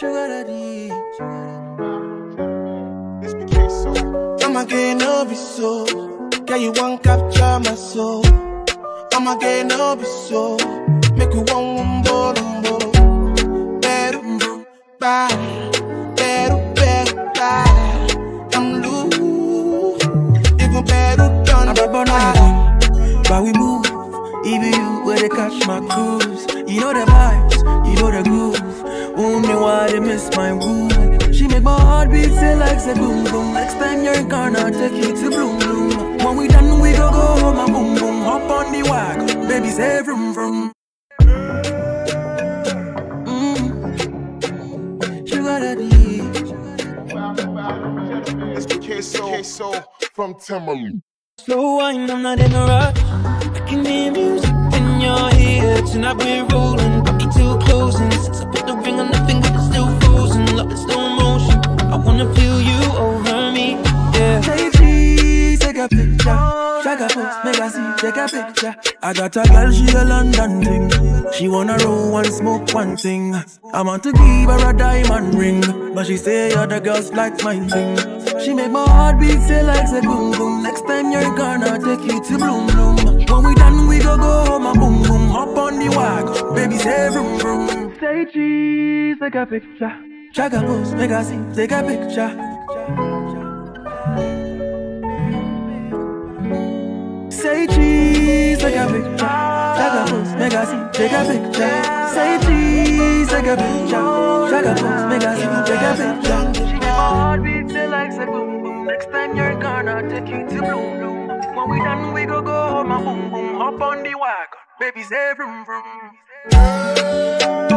This be queso. I'ma get no be so. Yeah, you won't capture my soul. I'ma get no be so. Make you want umbo. Better bye. Better bye. I'm loose. Even better done. I'm a but we move. Even you where they catch my cruise. You know the vibes. You know the groove. Ooh, me why they miss my wound. She make my heart beat say like say boom boom. Expand your corner, take you to bloom bloom. When we done, we go go home and boom boom. Hop on the wagon, baby say vroom vroom. Sugar daddy. It's queso from Timberland. Slow wine, I'm not in a rush. I can hear music in your ears, and I've been rolling, got me too close, and since I put the ring on the finger, it's still frozen. Love in slow motion. I wanna feel you over me. Yeah. Say please, take a picture. Shaka post, make a see, take a picture. I got a girl, she a London thing. She wanna roll and smoke one thing. I want to give her a diamond ring, but she say other girls like my thing. She make my heart beat say like say boom boom. Next time you're gonna take you to bloom bloom. When we done we go go home and boom boom. Hop on the wagon, baby say vroom vroom. Say cheese, take a picture. Chaka post, make a scene, take a picture. Say cheese, take a picture. Chaka post, make a scene, take a picture. Say cheese, take a picture. Chaka post, make a scene, take a picture. My heart beats like say boom boom. Next time you're gonna take you to bloom bloom. When we done we go go home and boom boom. Hop on the wagon, baby say vroom vroom.